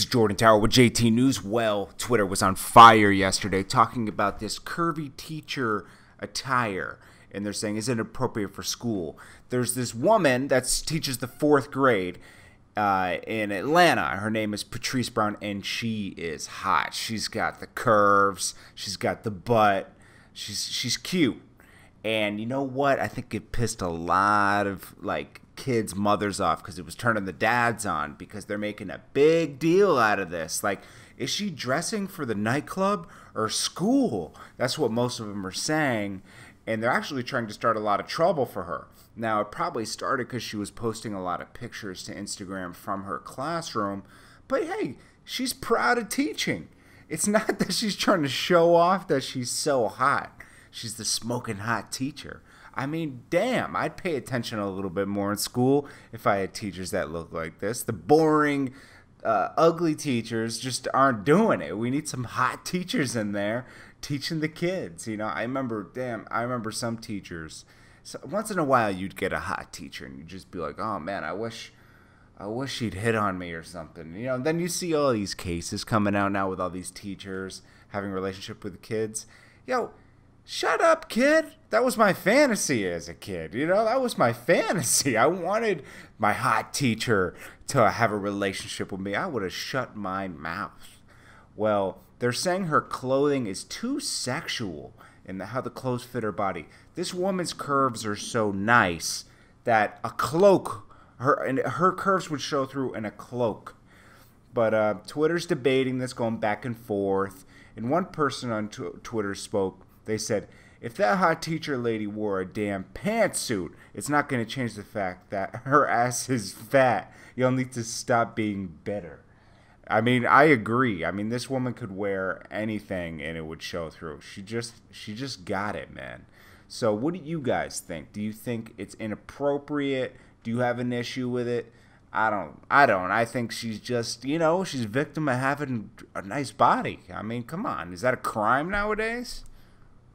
Jordan Tower with JT News. Well, Twitter was on fire yesterday talking about this curvy teacher attire, and they're saying is it appropriate for school. There's this woman that teaches the fourth grade in Atlanta. Her name is Patrice Brown, and she is hot. She's got the curves. She's got the butt. She's cute. And you know what? I think it pissed a lot of kids' mothers off because it was turning the dads on because they're making a big deal out of this. Like, is she dressing for the nightclub or school? That's what most of them are saying. And they're actually trying to start a lot of trouble for her. Now, it probably started because she was posting a lot of pictures to Instagram from her classroom. But hey, she's proud of teaching. It's not that she's trying to show off that she's so hot. She's the smoking hot teacher. I mean, damn, I'd pay attention a little bit more in school if I had teachers that look like this. The boring, ugly teachers just aren't doing it. We need some hot teachers in there teaching the kids. You know, I remember some teachers. So once in a while you'd get a hot teacher and you'd just be like, oh man, I wish she'd hit on me or something. You know, and then you see all these cases coming out now with all these teachers having a relationship with kids. Yo, shut up, kid. That was my fantasy as a kid. You know, that was my fantasy. I wanted my hot teacher to have a relationship with me. I would have shut my mouth. Well, they're saying her clothing is too sexual in how the clothes fit her body. This woman's curves are so nice that a cloak, her curves would show through in a cloak. But Twitter's debating this, going back and forth. And one person on Twitter spoke. They said, if that hot teacher lady wore a damn pantsuit, it's not going to change the fact that her ass is fat. You'll need to stop being bitter. I mean, I agree. I mean, this woman could wear anything and it would show through. She just got it, man. So what do you guys think? Do you think it's inappropriate? Do you have an issue with it? I don't. I think she's just, you know, she's a victim of having a nice body. I mean, come on. Is that a crime nowadays?